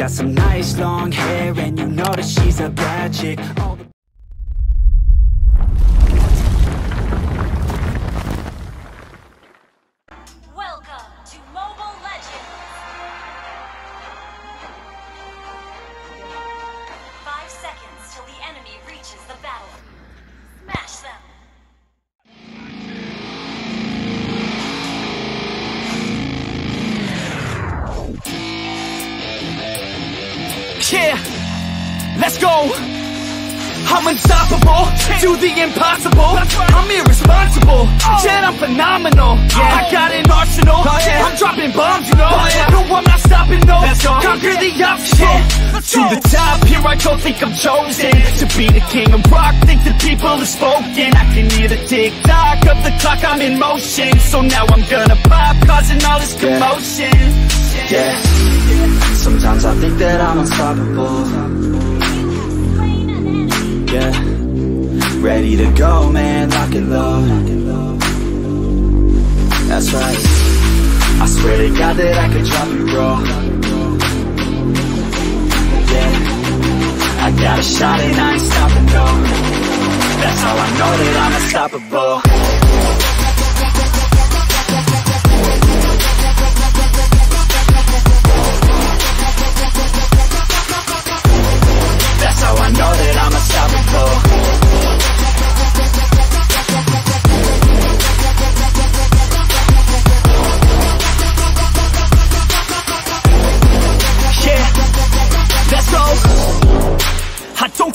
got some nice long hair, and you know that she's a bad chick. Welcome to Mobile Legends. 5 seconds till the enemy reaches the battle. Smash them. Yeah, let's go. I'm unstoppable, do the impossible. I'm irresponsible, yet I'm phenomenal. I got an arsenal, I'm dropping bombs, you know. No, I'm not stopping, no. Conquer the obstacle. To the top, here I go, think I'm chosen to be the king of rock, think the people have spoken. I can hear the tick-tock of the clock, I'm in motion. So now I'm gonna pop, causing all this commotion. Yeah, sometimes I think that I'm unstoppable. Yeah, ready to go, man, lock and load. That's right, I swear to God that I could drop you, bro. I got a shot and I ain't stopping, no. That's how I know that I'm unstoppable. That's how I know that I'm unstoppable. Yeah, let's go. I don't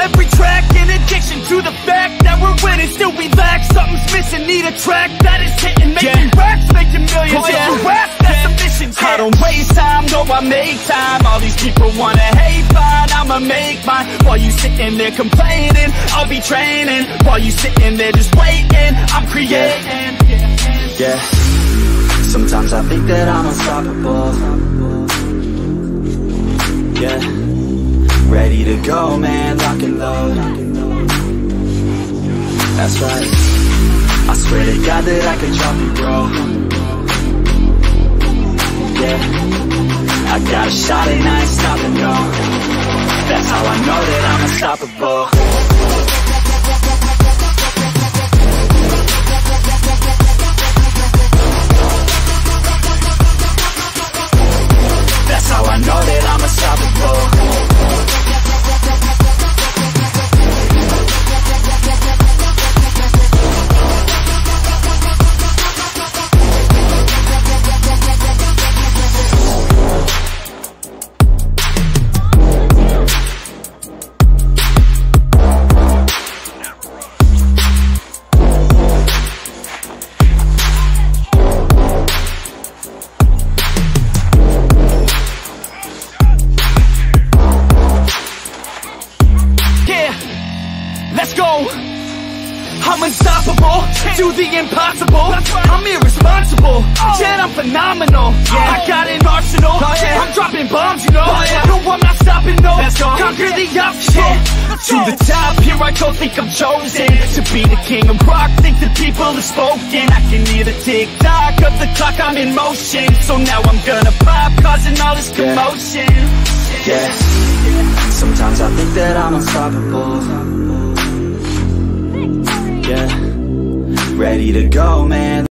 every track. In addiction to the fact that we're winning, still we lack. Something's missing, need a track that is hitting, making racks, making millions. Oh, yeah. Rap, that's a mission. I don't waste time, no, I make time. All these people wanna hate, fine, I'ma make mine. While you sitting there complaining, I'll be training. While you sitting there just waiting, I'm creating. Yeah. Sometimes I think that I'm unstoppable. Yeah. Ready to go, man, lock and load. That's right. I swear to God that I could drop you, bro. Yeah. I got a shot and I ain't stopping, no. That's how I know that I'm unstoppable. That's how I know that I'm unstoppable. I'm unstoppable, do the impossible. I'm irresponsible, yet I'm phenomenal. I got an arsenal, I'm dropping bombs, you know. No, I'm not stopping, no. Conquer the obstacle. To the top, here I go, think I'm chosen to be the king of rock, think the people have spoken. I can hear the tick-tock of the clock, I'm in motion. So now I'm gonna pop, causing all this commotion. Yeah, sometimes I think that I'm unstoppable. Yeah, ready to go, man.